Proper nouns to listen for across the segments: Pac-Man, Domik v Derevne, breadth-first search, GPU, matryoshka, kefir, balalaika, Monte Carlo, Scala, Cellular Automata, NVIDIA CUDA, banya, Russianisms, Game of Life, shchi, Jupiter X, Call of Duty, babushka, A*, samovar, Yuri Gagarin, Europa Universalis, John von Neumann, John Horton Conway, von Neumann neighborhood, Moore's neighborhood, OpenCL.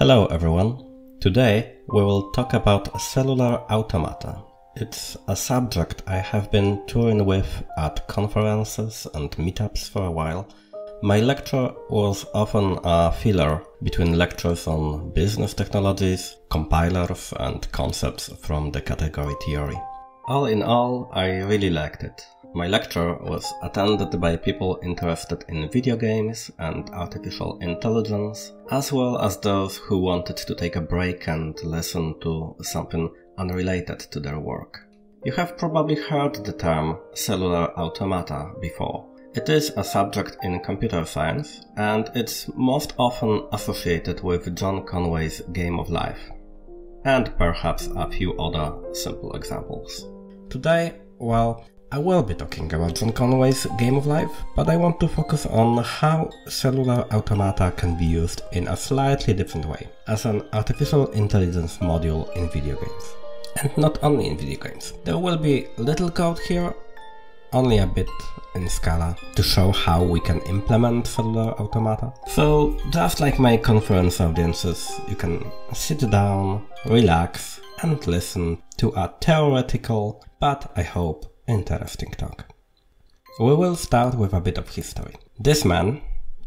Hello everyone. Today we will talk about cellular automata. It's a subject I have been touring with at conferences and meetups for a while. My lecture was often a filler between lectures on business technologies, compilers and concepts from the category theory. All in all, I really liked it. My lecture was attended by people interested in video games and artificial intelligence, as well as those who wanted to take a break and listen to something unrelated to their work. You have probably heard the term cellular automata before. It is a subject in computer science, and it's most often associated with John Conway's Game of Life, and perhaps a few other simple examples. Today, well, I will be talking about John Conway's Game of Life, but I want to focus on how cellular automata can be used in a slightly different way, as an artificial intelligence module in video games. And not only in video games. There will be little code here, only a bit in Scala, to show how we can implement cellular automata. So, just like my conference audiences, you can sit down, relax, and listen to a theoretical, but I hope, interesting talk. We will start with a bit of history. This man,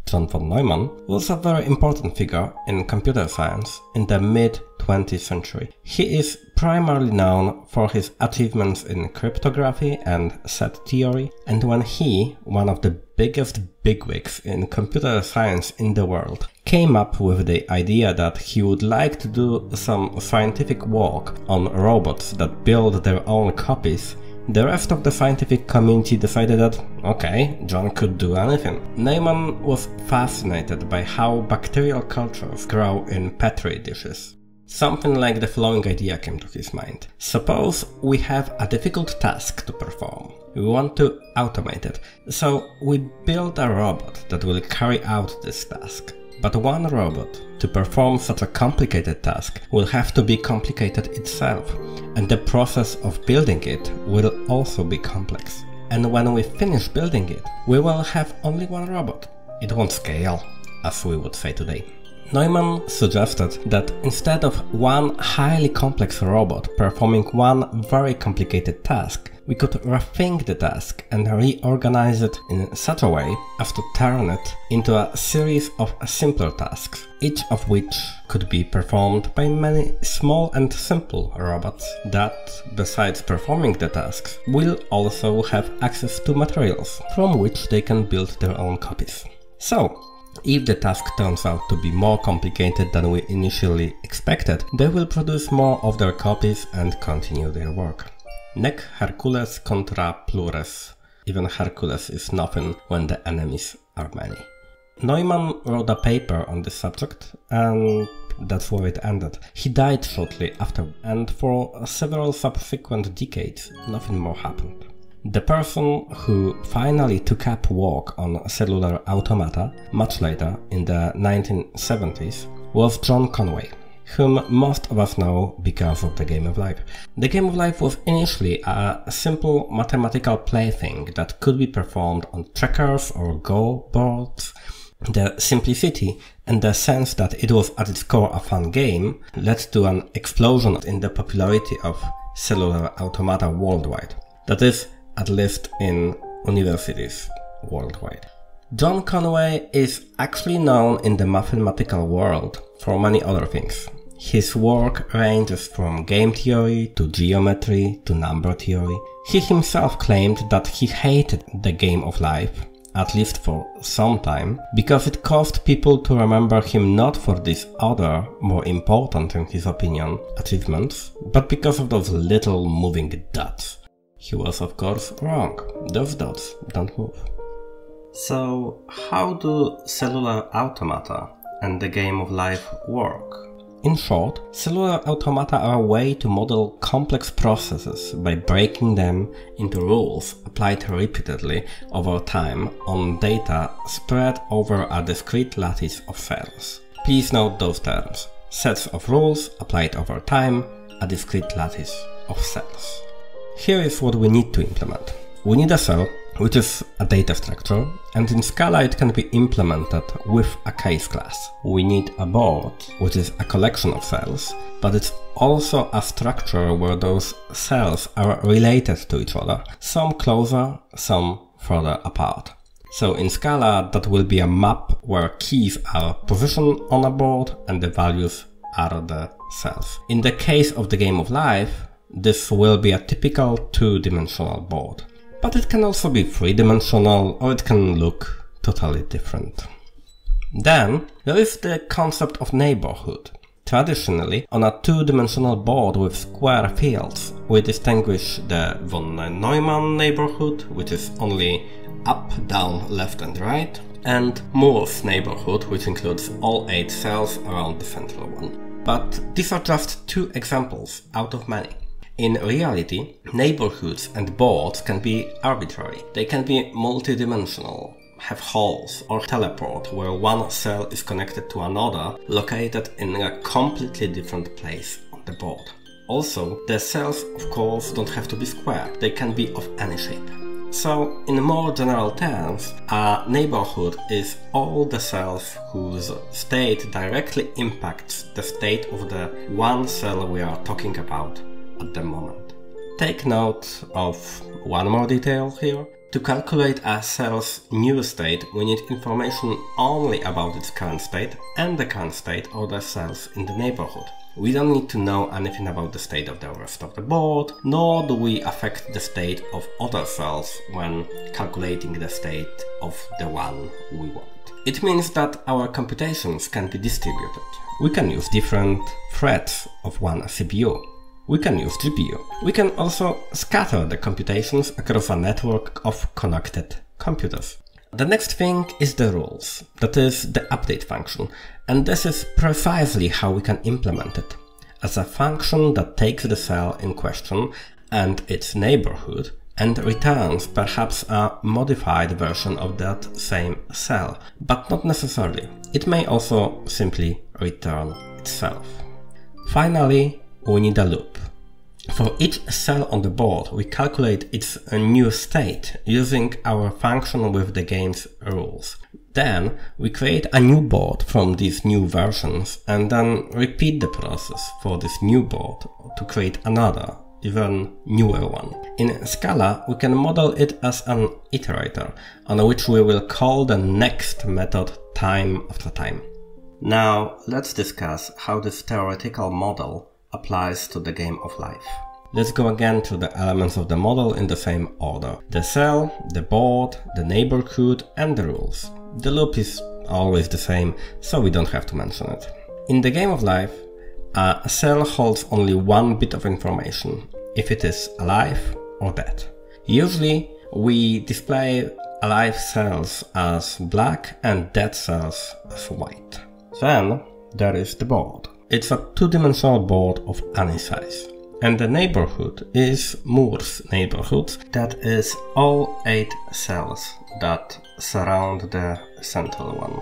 John von Neumann, was a very important figure in computer science in the mid-20th century. He is primarily known for his achievements in cryptography and set theory, and when he, one of the biggest bigwigs in computer science in the world, came up with the idea that he would like to do some scientific work on robots that build their own copies, the rest of the scientific community decided that, okay, John could do anything. Neumann was fascinated by how bacterial cultures grow in petri dishes. Something like the following idea came to his mind. Suppose we have a difficult task to perform. We want to automate it, so we build a robot that will carry out this task. But one robot, to perform such a complicated task, will have to be complicated itself, and the process of building it will also be complex. And when we finish building it, we will have only one robot. It won't scale, as we would say today. Neumann suggested that instead of one highly complex robot performing one very complicated task, we could rethink the task and reorganize it in such a way as to turn it into a series of simpler tasks, each of which could be performed by many small and simple robots that, besides performing the tasks, will also have access to materials from which they can build their own copies. So, if the task turns out to be more complicated than we initially expected, they will produce more of their copies and continue their work. Nec Hercules contra plures. Even Hercules is nothing when the enemies are many. Neumann wrote a paper on this subject, and that's where it ended. He died shortly after, and for several subsequent decades nothing more happened. The person who finally took up work on cellular automata, much later in the 1970s, was John Conway, whom most of us know because of the Game of Life. The Game of Life was initially a simple mathematical plaything that could be performed on checkers or Go boards. The simplicity and the sense that it was at its core a fun game led to an explosion in the popularity of cellular automata worldwide. That is, at least in universities worldwide. John Conway is actually known in the mathematical world for many other things. His work ranges from game theory to geometry to number theory. He himself claimed that he hated the Game of Life, at least for some time, because it caused people to remember him not for these other, more important in his opinion, achievements, but because of those little moving dots. He was of course wrong. Those dots don't move. So, how do cellular automata and the Game of Life work? In short, cellular automata are a way to model complex processes by breaking them into rules applied repeatedly over time on data spread over a discrete lattice of cells. Please note those terms. Sets of rules applied over time, a discrete lattice of cells. Here is what we need to implement. We need a cell which is a data structure, and in Scala it can be implemented with a case class. We need a board, which is a collection of cells, but it's also a structure where those cells are related to each other, some closer, some further apart. So in Scala that will be a map where keys are positioned on a board and the values are the cells. In the case of the Game of Life, this will be a typical two-dimensional board. But it can also be three-dimensional, or it can look totally different. Then there is the concept of neighborhood. Traditionally, on a two-dimensional board with square fields, we distinguish the von Neumann neighborhood, which is only up, down, left and right, and Moore's neighborhood, which includes all 8 cells around the central one. But these are just 2 examples out of many. In reality, neighborhoods and boards can be arbitrary. They can be multidimensional, have halls or teleport where one cell is connected to another located in a completely different place on the board. Also, the cells of course don't have to be square, they can be of any shape. So, in more general terms, a neighborhood is all the cells whose state directly impacts the state of the one cell we are talking about at the moment. Take note of one more detail here. To calculate a cell's new state, we need information only about its current state and the current state of the cells in the neighborhood. We don't need to know anything about the state of the rest of the board, nor do we affect the state of other cells when calculating the state of the one we want. It means that our computations can be distributed. We can use different threads of one CPU. We can use GPU. We can also scatter the computations across a network of connected computers. The next thing is the rules, that is the update function, and this is precisely how we can implement it, as a function that takes the cell in question and its neighborhood and returns perhaps a modified version of that same cell, but not necessarily. It may also simply return itself. Finally, we need a loop. For each cell on the board, we calculate its new state using our function with the game's rules. Then we create a new board from these new versions and then repeat the process for this new board to create another, even newer one. In Scala, we can model it as an iterator, on which we will call the next method time after time. Now let's discuss how this theoretical model applies to the Game of Life. Let's go again through the elements of the model in the same order. The cell, the board, the neighborhood and the rules. The loop is always the same, so we don't have to mention it. In the Game of Life, a cell holds only one bit of information, if it is alive or dead. Usually we display alive cells as black and dead cells as white. Then there is the board. It's a two-dimensional board of any size. And the neighborhood is Moore's neighborhood, that is all 8 cells that surround the central one.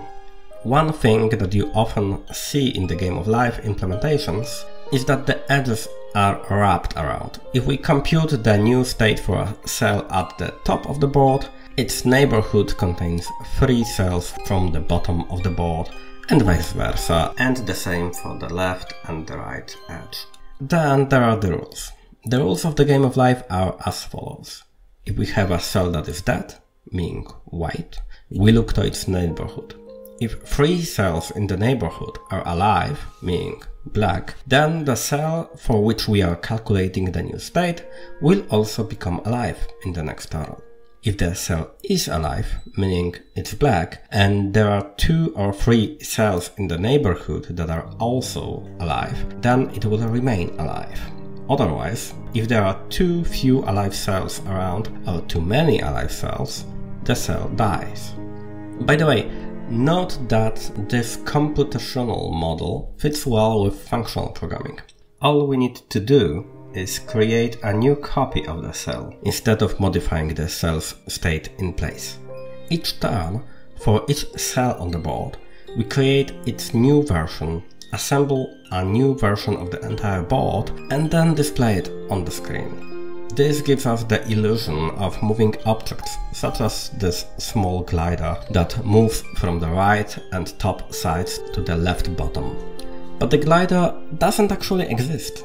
One thing that you often see in the Game of Life implementations is that the edges are wrapped around. If we compute the new state for a cell at the top of the board, its neighborhood contains 3 cells from the bottom of the board, and vice versa, and the same for the left and the right edge. Then there are the rules. The rules of the Game of Life are as follows. If we have a cell that is dead, meaning white, we look to its neighborhood. If 3 cells in the neighborhood are alive, meaning black, then the cell for which we are calculating the new state will also become alive in the next turn. If the cell is alive, meaning it's black, and there are 2 or 3 cells in the neighborhood that are also alive, then it will remain alive. Otherwise, if there are too few alive cells around or too many alive cells, the cell dies. By the way, note that this computational model fits well with functional programming. All we need to do is create a new copy of the cell instead of modifying the cell's state in place. Each turn, for each cell on the board, we create its new version, assemble a new version of the entire board and then display it on the screen. This gives us the illusion of moving objects, such as this small glider that moves from the right and top sides to the left bottom. But the glider doesn't actually exist.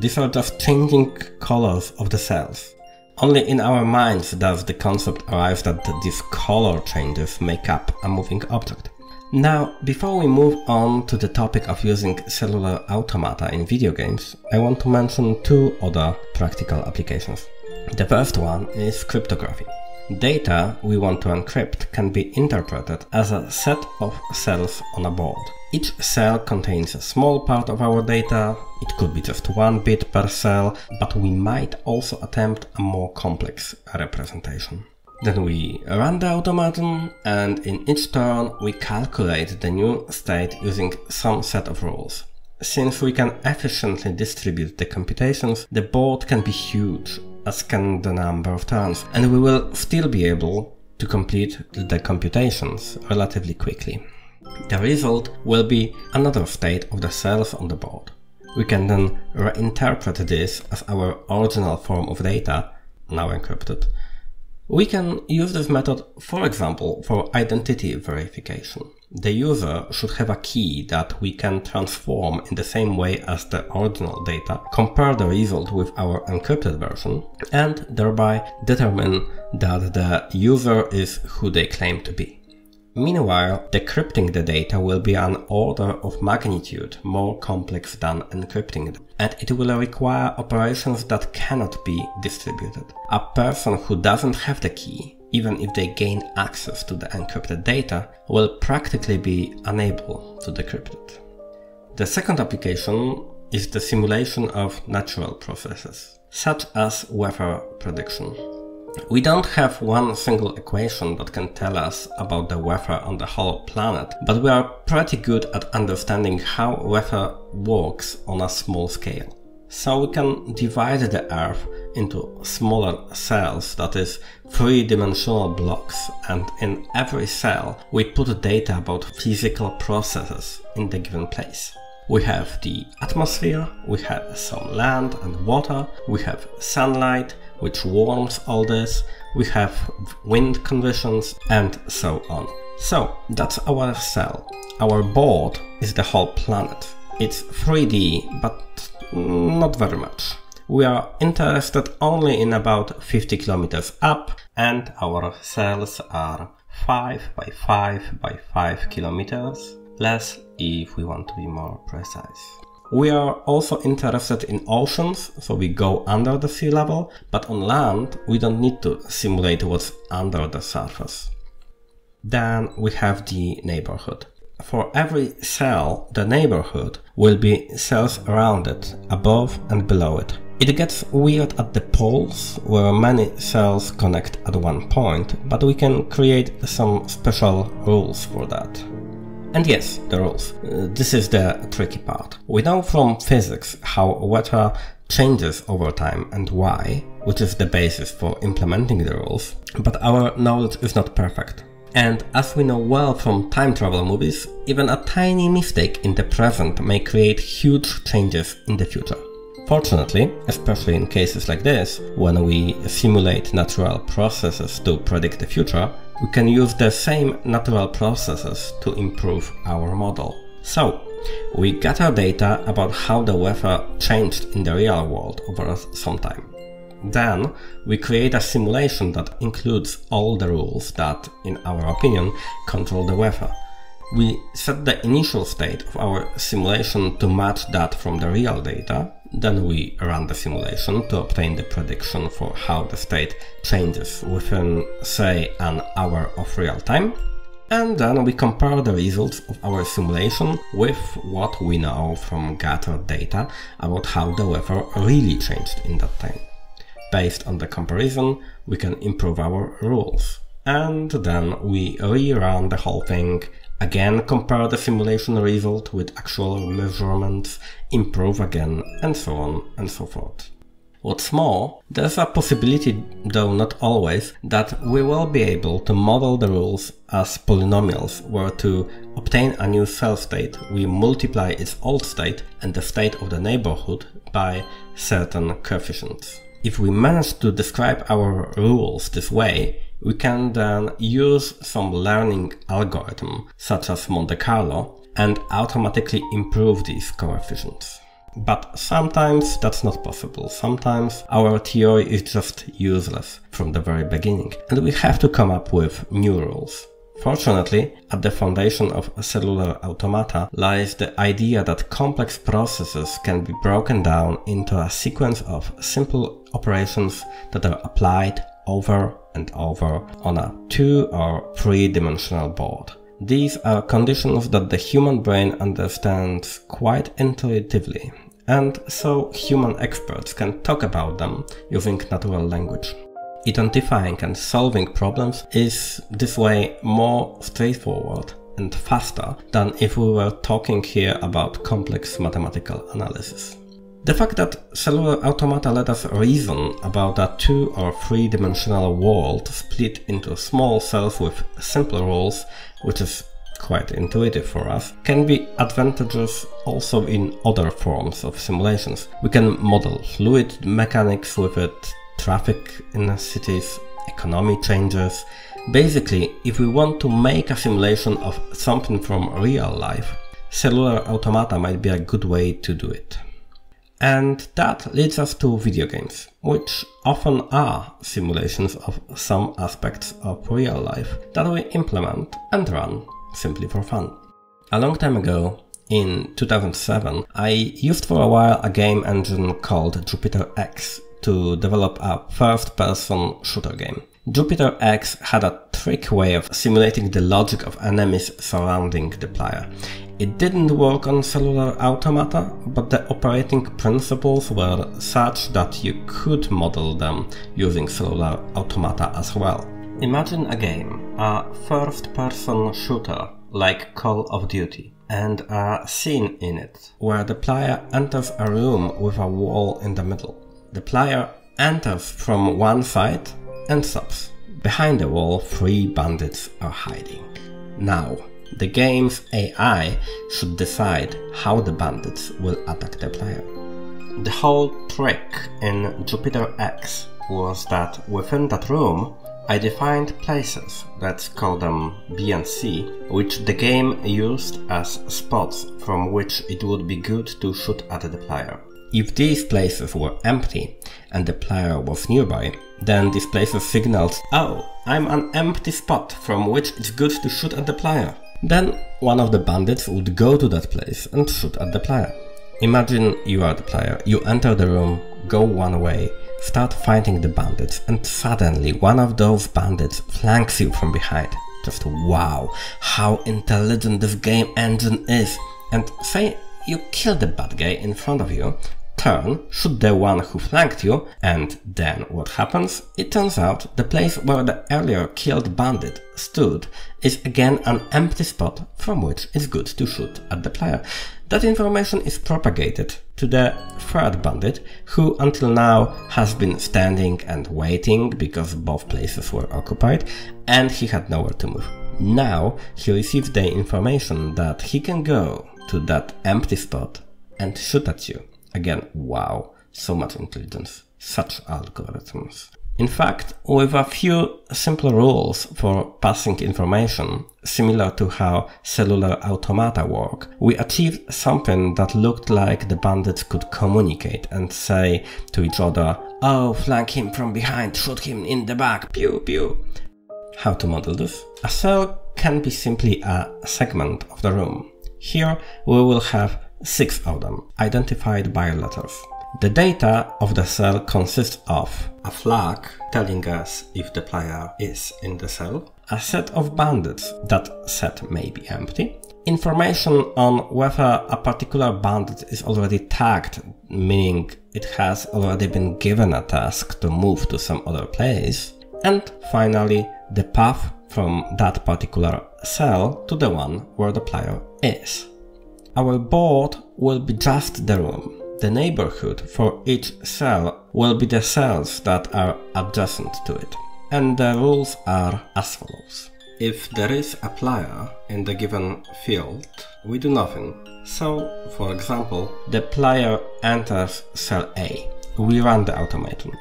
These are just changing colors of the cells. Only in our minds does the concept arrive that these color changes make up a moving object. Now, before we move on to the topic of using cellular automata in video games, I want to mention two other practical applications. The first one is cryptography. Data we want to encrypt can be interpreted as a set of cells on a board. Each cell contains a small part of our data, it could be just 1 bit per cell, but we might also attempt a more complex representation. Then we run the automaton, and in each turn we calculate the new state using some set of rules. Since we can efficiently distribute the computations, the board can be huge, as can the number of turns, and we will still be able to complete the computations relatively quickly. The result will be another state of the cells on the board. We can then reinterpret this as our original form of data, now encrypted. We can use this method, for example, for identity verification. The user should have a key that we can transform in the same way as the original data, compare the result with our encrypted version, and thereby determine that the user is who they claim to be. Meanwhile, decrypting the data will be an order of magnitude more complex than encrypting them, and it will require operations that cannot be distributed. A person who doesn't have the key, even if they gain access to the encrypted data, will practically be unable to decrypt it. The second application is the simulation of natural processes, such as weather prediction. We don't have one single equation that can tell us about the weather on the whole planet, but we are pretty good at understanding how weather works on a small scale. So we can divide the Earth into smaller cells, that is, three-dimensional blocks, and in every cell we put data about physical processes in the given place. We have the atmosphere, we have some land and water, we have sunlight, which warms all this, we have wind conditions, and so on. So that's our cell. Our board is the whole planet. It's 3D, but not very much. We are interested only in about 50 kilometers up, and our cells are 5 by 5 by 5 kilometers, less if we want to be more precise. We are also interested in oceans, so we go under the sea level, but on land we don't need to simulate what's under the surface. Then we have the neighborhood. For every cell, the neighborhood will be cells around it, above and below it. It gets weird at the poles, where many cells connect at one point, but we can create some special rules for that. And yes, the rules. This is the tricky part. We know from physics how weather changes over time and why, which is the basis for implementing the rules, but our knowledge is not perfect. And as we know well from time travel movies, even a tiny mistake in the present may create huge changes in the future. Fortunately, especially in cases like this, when we simulate natural processes to predict the future, we can use the same natural processes to improve our model. So, we gather data about how the weather changed in the real world over some time. Then, we create a simulation that includes all the rules that, in our opinion, control the weather. We set the initial state of our simulation to match that from the real data. Then we run the simulation to obtain the prediction for how the state changes within, say, an hour of real time. And then we compare the results of our simulation with what we know from gathered data about how the weather really changed in that time. Based on the comparison, we can improve our rules. And then we rerun the whole thing. Again, compare the simulation result with actual measurements, improve again, and so on and so forth. What's more, there's a possibility, though not always, that we will be able to model the rules as polynomials, where to obtain a new cell state, we multiply its old state and the state of the neighborhood by certain coefficients. If we manage to describe our rules this way, we can then use some learning algorithm, such as Monte Carlo, and automatically improve these coefficients. But sometimes that's not possible. Sometimes our theory is just useless from the very beginning, and we have to come up with new rules. Fortunately, at the foundation of cellular automata lies the idea that complex processes can be broken down into a sequence of simple operations that are applied over and over on a 2- or 3-dimensional board. These are conditions that the human brain understands quite intuitively, and so human experts can talk about them using natural language. Identifying and solving problems is this way more straightforward and faster than if we were talking here about complex mathematical analysis. The fact that cellular automata let us reason about a 2- or 3-dimensional world split into small cells with simple rules, which is quite intuitive for us, can be advantageous also in other forms of simulations. We can model fluid mechanics with it, traffic in cities, economy changes. Basically, if we want to make a simulation of something from real life, cellular automata might be a good way to do it. And that leads us to video games, which often are simulations of some aspects of real life that we implement and run simply for fun. A long time ago, in 2007, I used for a while a game engine called Jupiter X to develop a first-person shooter game. Jupiter X had a trick way of simulating the logic of enemies surrounding the player. It didn't work on cellular automata, but the operating principles were such that you could model them using cellular automata as well. Imagine a game, a first-person shooter like Call of Duty, and a scene in it where the player enters a room with a wall in the middle. The player enters from one side and stops. Behind the wall, 3 bandits are hiding. Now, the game's AI should decide how the bandits will attack the player. The whole trick in Jupiter X was that within that room, I defined places, let's call them B and C, which the game used as spots from which it would be good to shoot at the player. If these places were empty and the player was nearby, then these places signaled, "Oh, I'm an empty spot from which it's good to shoot at the player." Then one of the bandits would go to that place and shoot at the player. Imagine you are the player, you enter the room, go one way, start fighting the bandits, and suddenly one of those bandits flanks you from behind. Just wow, how intelligent this game engine is! And say you kill the bad guy in front of you, turn, shoot the one who flanked you, and then what happens? It turns out the place where the earlier killed bandit stood is again an empty spot from which it's good to shoot at the player. That information is propagated to the third bandit, who until now has been standing and waiting because both places were occupied and he had nowhere to move. Now he receives the information that he can go to that empty spot and shoot at you. Again, wow, so much intelligence, such algorithms. In fact, with a few simple rules for passing information, similar to how cellular automata work, we achieved something that looked like the bandits could communicate and say to each other, "Oh, flank him from behind, shoot him in the back, pew pew." How to model this? A cell can be simply a segment of the room. Here we will have 6 of them, identified by letters. The data of the cell consists of a flag telling us if the player is in the cell, a set of bandits, that set may be empty, information on whether a particular bandit is already tagged, meaning it has already been given a task to move to some other place, and finally the path from that particular cell to the one where the player is. Our board will be just the room. The neighborhood for each cell will be the cells that are adjacent to it. And the rules are as follows. If there is a player in the given field, we do nothing. So, for example, the player enters cell A. We run the automaton.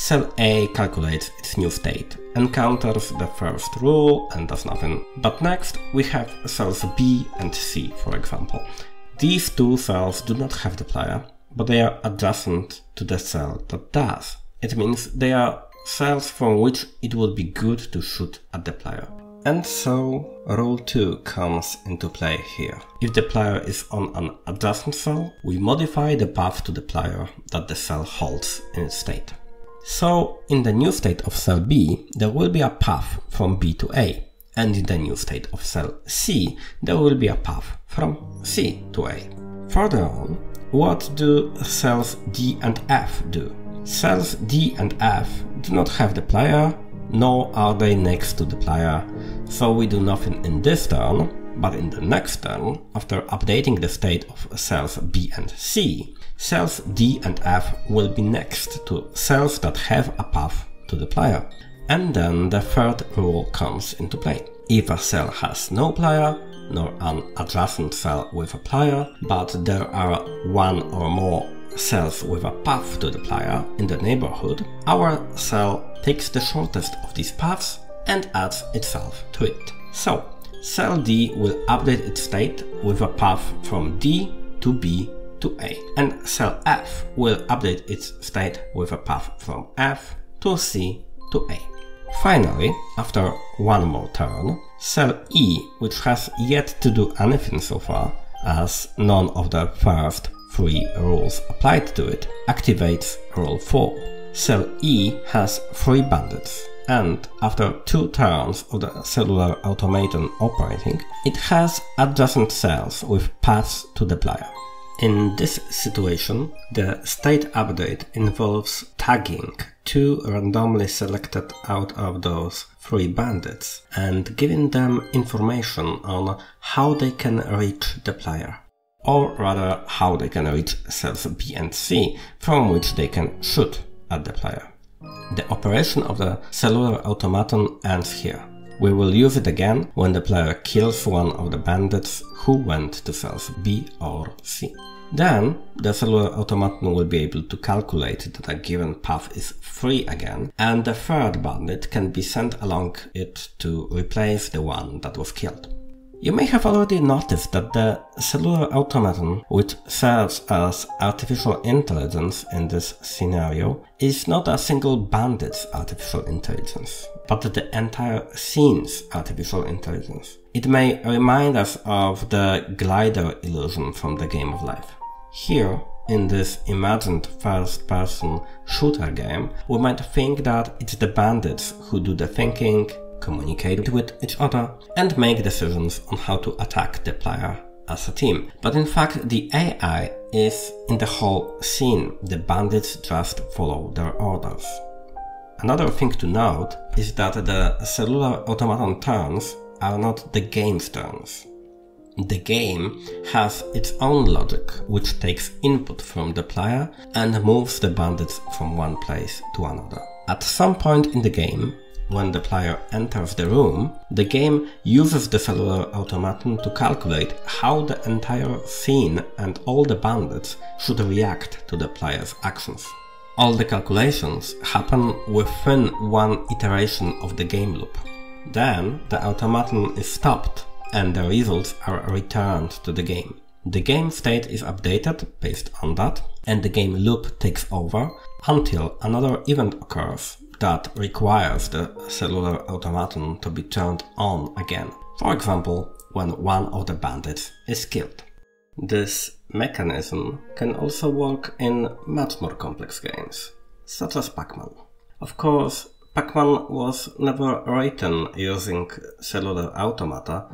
Cell A calculates its new state, encounters the first rule, and does nothing. But next we have cells B and C, for example. These two cells do not have the player, but they are adjacent to the cell that does. It means they are cells from which it would be good to shoot at the player. And so rule 2 comes into play here. If the player is on an adjacent cell, we modify the path to the player that the cell holds in its state. So in the new state of cell B, there will be a path from B to A, and in the new state of cell C, there will be a path from C to A. Further on, what do cells D and F do? Cells D and F do not have the player, nor are they next to the player, so we do nothing in this turn, but in the next turn, after updating the state of cells B and C, cells D and F will be next to cells that have a path to the player. And then the third rule comes into play. If a cell has no player, nor an adjacent cell with a player, but there are one or more cells with a path to the player in the neighborhood, our cell takes the shortest of these paths and adds itself to it. So, cell D will update its state with a path from D to B to A, and cell F will update its state with a path from F to C to A. Finally, after one more turn, cell E, which has yet to do anything so far, as none of the first three rules applied to it, activates rule 4. Cell E has 3 bandits, and after 2 turns of the cellular automaton operating, it has adjacent cells with paths to the player. In this situation, the state update involves tagging 2 randomly selected out of those 3 bandits and giving them information on how they can reach the player, or rather how they can reach cells B and C, from which they can shoot at the player. The operation of the cellular automaton ends here. We will use it again when the player kills one of the bandits who went to cells B or C. Then the cellular automaton will be able to calculate that a given path is free again, and the third bandit can be sent along it to replace the one that was killed. You may have already noticed that the cellular automaton, which serves as artificial intelligence in this scenario, is not a single bandit's artificial intelligence, but the entire scene's artificial intelligence. It may remind us of the glider illusion from the Game of Life. Here, in this imagined first-person shooter game, we might think that it's the bandits who do the thinking, communicate with each other, and make decisions on how to attack the player as a team. But in fact, the AI is in the whole scene. The bandits just follow their orders. Another thing to note is that the cellular automaton turns are not the game's turns. The game has its own logic, which takes input from the player and moves the bandits from one place to another. At some point in the game, when the player enters the room, the game uses the cellular automaton to calculate how the entire scene and all the bandits should react to the player's actions. All the calculations happen within one iteration of the game loop. Then the automaton is stopped and the results are returned to the game. The game state is updated based on that, and the game loop takes over until another event occurs that requires the cellular automaton to be turned on again, for example, when one of the bandits is killed. This mechanism can also work in much more complex games, such as Pac-Man. Of course, Pac-Man was never written using cellular automata,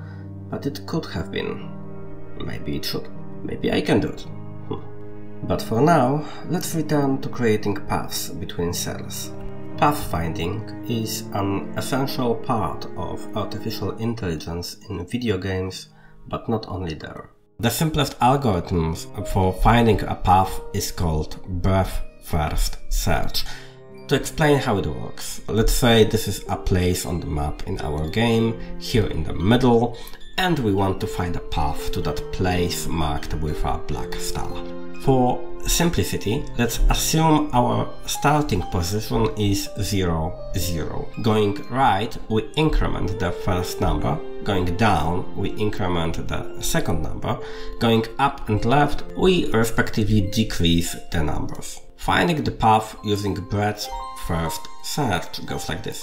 but it could have been. Maybe it should. Maybe I can do it. But for now, let's return to creating paths between cells. Pathfinding is an essential part of artificial intelligence in video games, but not only there. The simplest algorithms for finding a path is called breadth-first search. To explain how it works, let's say this is a place on the map in our game, here in the middle, and we want to find a path to that place marked with a black star. For simplicity, let's assume our starting position is 0, 0. Going right, we increment the first number. Going down, we increment the second number. Going up and left, we respectively decrease the numbers. Finding the path using breadth-first search goes like this.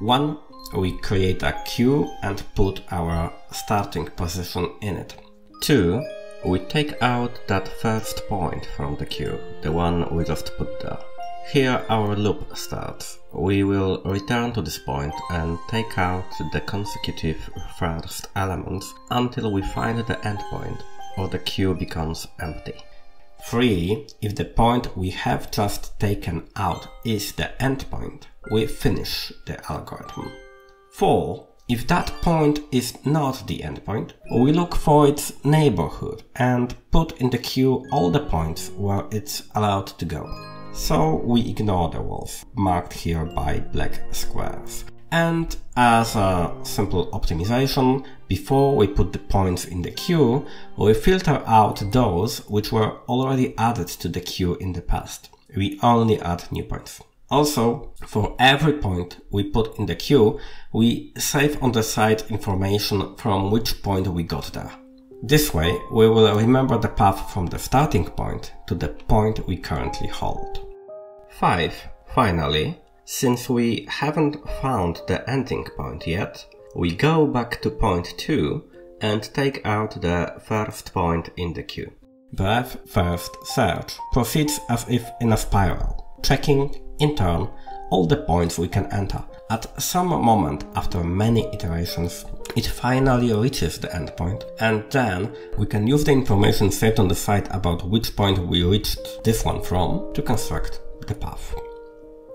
1. We create a queue and put our starting position in it. 2. We take out that first point from the queue, the one we just put there. Here our loop starts. We will return to this point and take out the consecutive first elements until we find the endpoint, or the queue becomes empty. 3. If the point we have just taken out is the endpoint, we finish the algorithm. 4. If that point is not the endpoint, we look for its neighborhood and put in the queue all the points where it's allowed to go. So we ignore the walls, marked here by black squares. And as a simple optimization, before we put the points in the queue, we filter out those which were already added to the queue in the past. We only add new points. Also, for every point we put in the queue, we save on the side information from which point we got there. This way, we will remember the path from the starting point to the point we currently hold. 5. Finally, since we haven't found the ending point yet, we go back to point 2 and take out the first point in the queue. Breadth-first search proceeds as if in a spiral, checking, in turn, all the points we can enter. At some moment, after many iterations, it finally reaches the endpoint, and then we can use the information saved on the site about which point we reached this one from to construct the path.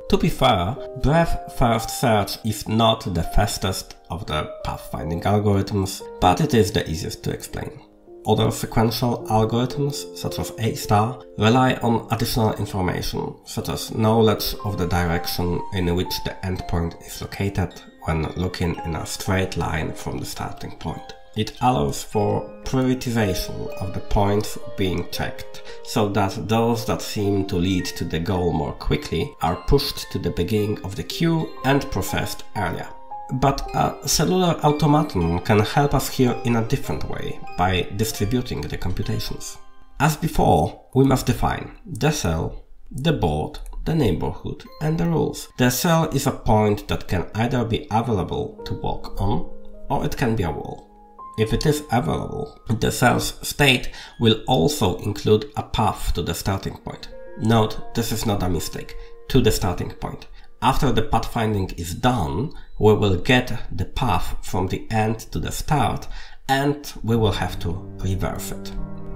To be fair, breadth-first search is not the fastest of the pathfinding algorithms, but it is the easiest to explain. Other sequential algorithms, such as A*, rely on additional information, such as knowledge of the direction in which the endpoint is located when looking in a straight line from the starting point. It allows for prioritization of the points being checked, so that those that seem to lead to the goal more quickly are pushed to the beginning of the queue and processed earlier. But a cellular automaton can help us here in a different way, by distributing the computations. As before, we must define the cell, the board, the neighborhood, and the rules. The cell is a point that can either be available to walk on, or it can be a wall. If it is available, the cell's state will also include a path to the starting point. Note, this is not a mistake, to the starting point. After the pathfinding is done, we will get the path from the end to the start, and we will have to reverse it.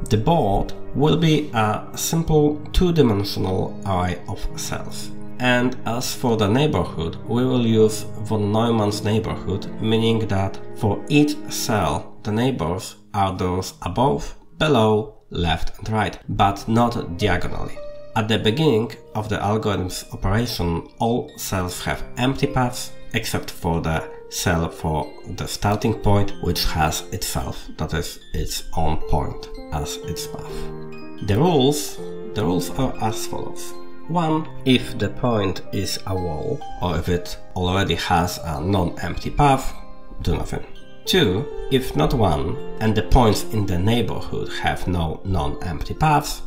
The board will be a simple two-dimensional array of cells. And as for the neighborhood, we will use von Neumann's neighborhood, meaning that for each cell, the neighbors are those above, below, left and right, but not diagonally. At the beginning of the algorithm's operation, all cells have empty paths, except for the cell for the starting point, which has itself, that is, its own point, as its path. The rules are as follows. 1. If the point is a wall, or if it already has a non-empty path, do nothing. 2. If not one, and the points in the neighborhood have no non-empty paths,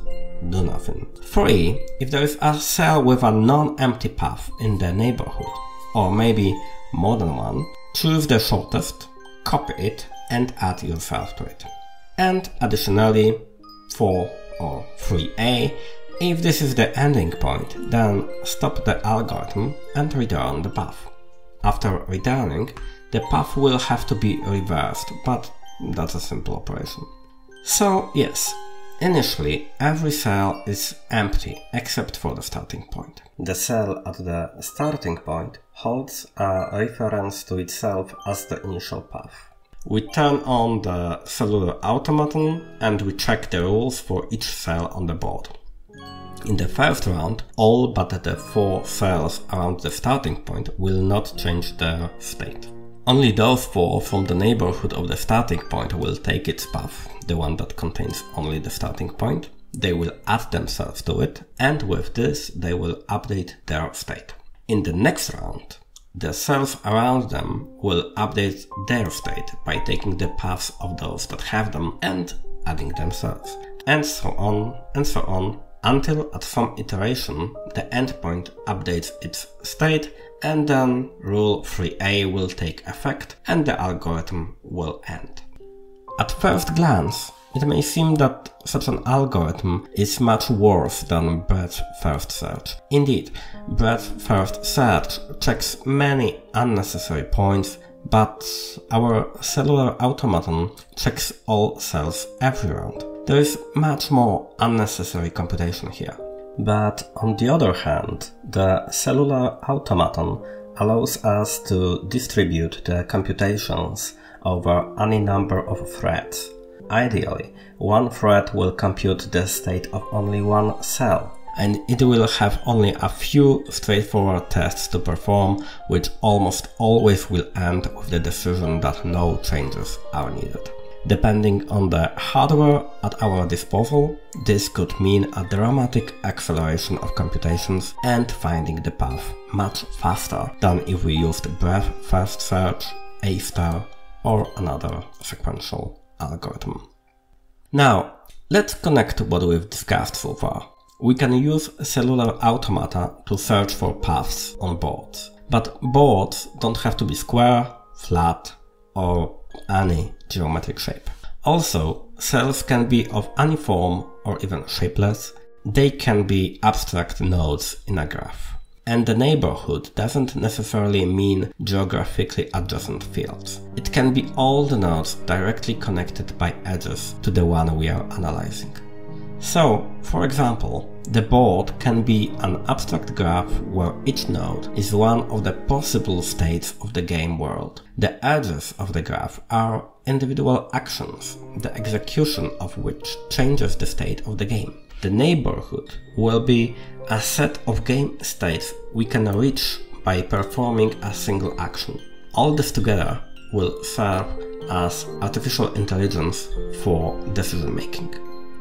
do nothing. 3. If there is a cell with a non-empty path in the neighborhood, or maybe more than one, choose the shortest, copy it, and add yourself to it. And additionally, 4 or 3a, if this is the ending point, then stop the algorithm and return the path. After returning, the path will have to be reversed, but that's a simple operation. So yes, initially, every cell is empty, except for the starting point. The cell at the starting point holds a reference to itself as the initial path. We turn on the cellular automaton and we check the rules for each cell on the board. In the first round, all but the 4 cells around the starting point will not change their state. Only those 4 from the neighborhood of the starting point will take its path, the one that contains only the starting point, They will add themselves to it, and with this they will update their state. In the next round, the cells around them will update their state by taking the paths of those that have them and adding themselves, and so on, until at some iteration the endpoint updates its state, and then rule 3a will take effect and the algorithm will end. At first glance, it may seem that such an algorithm is much worse than breadth-first search. Indeed, breadth-first search checks many unnecessary points, but our cellular automaton checks all cells every round. There is much more unnecessary computation here. But on the other hand, the cellular automaton allows us to distribute the computations over any number of threads. Ideally, one thread will compute the state of only one cell, and it will have only a few straightforward tests to perform, which almost always will end with the decision that no changes are needed. Depending on the hardware at our disposal, this could mean a dramatic acceleration of computations and finding the path much faster than if we used breadth-first search, A*, or another sequential algorithm. Now, let's connect what we've discussed so far. We can use cellular automata to search for paths on boards, but boards don't have to be square, flat, or any geometric shape. Also, cells can be of any form or even shapeless. They can be abstract nodes in a graph. And the neighborhood doesn't necessarily mean geographically adjacent fields. It can be all the nodes directly connected by edges to the one we are analyzing. So, for example, the board can be an abstract graph where each node is one of the possible states of the game world. The edges of the graph are individual actions, the execution of which changes the state of the game. The neighborhood will be a set of game states we can reach by performing a single action. All this together will serve as artificial intelligence for decision making.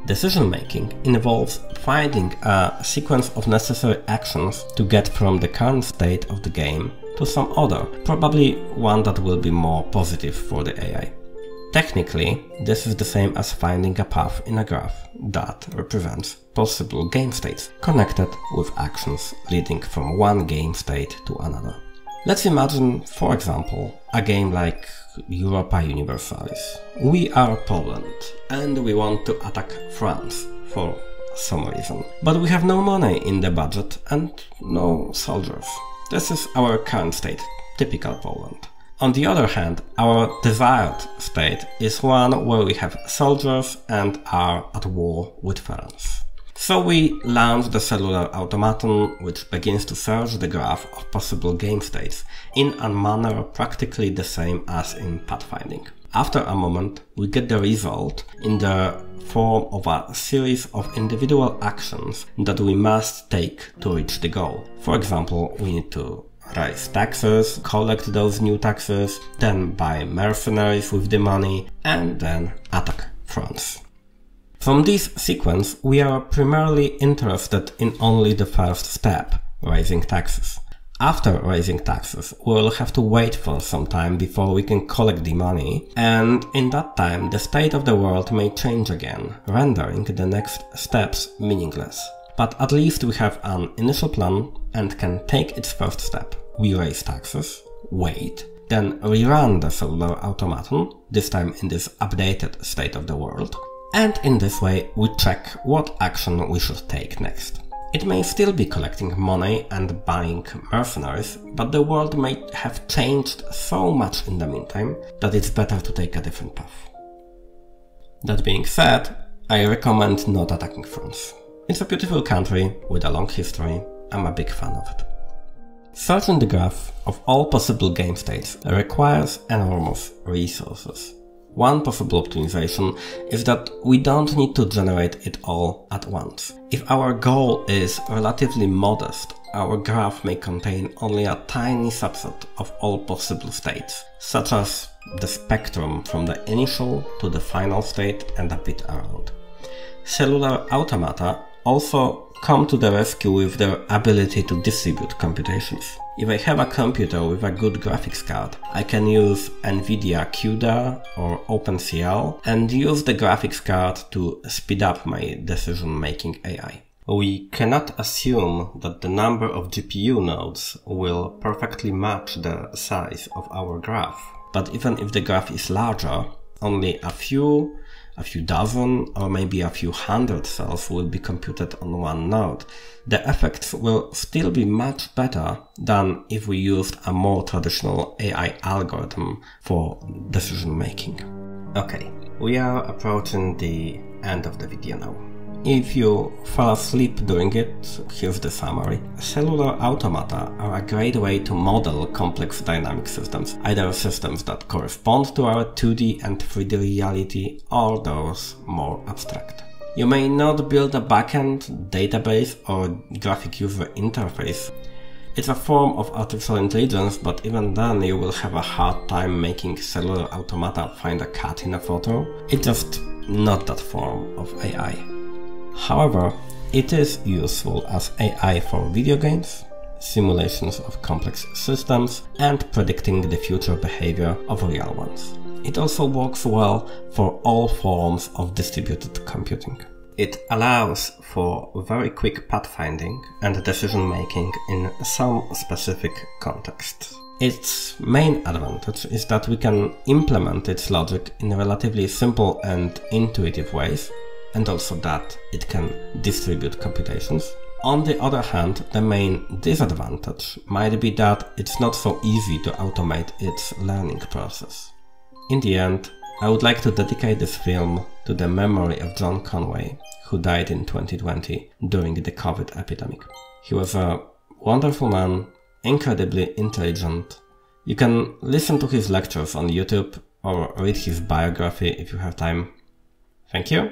Decision making involves finding a sequence of necessary actions to get from the current state of the game to some other, probably one that will be more positive for the AI. Technically, this is the same as finding a path in a graph that represents possible game states connected with actions leading from one game state to another. Let's imagine, for example, a game like Europa Universalis. We are Poland and we want to attack France for some reason, but we have no money in the budget and no soldiers. This is our current state, typical Poland. On the other hand, our desired state is one where we have soldiers and are at war with France. So we launch the cellular automaton, which begins to search the graph of possible game states in a manner practically the same as in pathfinding. After a moment, we get the result in the form of a series of individual actions that we must take to reach the goal. For example, we need to raise taxes, collect those new taxes, then buy mercenaries with the money, and then attack France. From this sequence, we are primarily interested in only the first step, raising taxes. After raising taxes, we'll have to wait for some time before we can collect the money, and in that time the state of the world may change again, rendering the next steps meaningless. But at least we have an initial plan and can take its first step. We raise taxes, wait, then rerun the cellular automaton, this time in this updated state of the world, and in this way we check what action we should take next. It may still be collecting money and buying mercenaries, but the world may have changed so much in the meantime that it's better to take a different path. That being said, I recommend not attacking France. It's a beautiful country with a long history. I'm a big fan of it. Searching the graph of all possible game states requires enormous resources. One possible optimization is that we don't need to generate it all at once. If our goal is relatively modest, our graph may contain only a tiny subset of all possible states, such as the spectrum from the initial to the final state and a bit around. Cellular automata also come to the rescue with their ability to distribute computations. If I have a computer with a good graphics card, I can use NVIDIA CUDA or OpenCL and use the graphics card to speed up my decision-making AI. We cannot assume that the number of GPU nodes will perfectly match the size of our graph. But even if the graph is larger, only a few dozen or maybe a few hundred cells will be computed on one node. The effects will still be much better than if we used a more traditional AI algorithm for decision making. Okay, we are approaching the end of the video now. If you fall asleep during it, here's the summary. Cellular automata are a great way to model complex dynamic systems, either systems that correspond to our 2D and 3D reality or those more abstract. You may not build a backend, database or graphic user interface. It's a form of artificial intelligence, but even then you will have a hard time making cellular automata find a cat in a photo. It's just not that form of AI. However, it is useful as AI for video games, simulations of complex systems, and predicting the future behavior of real ones. It also works well for all forms of distributed computing. It allows for very quick pathfinding and decision-making in some specific contexts. Its main advantage is that we can implement its logic in relatively simple and intuitive ways, and also that it can distribute computations. On the other hand, the main disadvantage might be that it's not so easy to automate its learning process. In the end, I would like to dedicate this film to the memory of John Conway, who died in 2020 during the COVID epidemic. He was a wonderful man, incredibly intelligent. You can listen to his lectures on YouTube or read his biography if you have time. Thank you,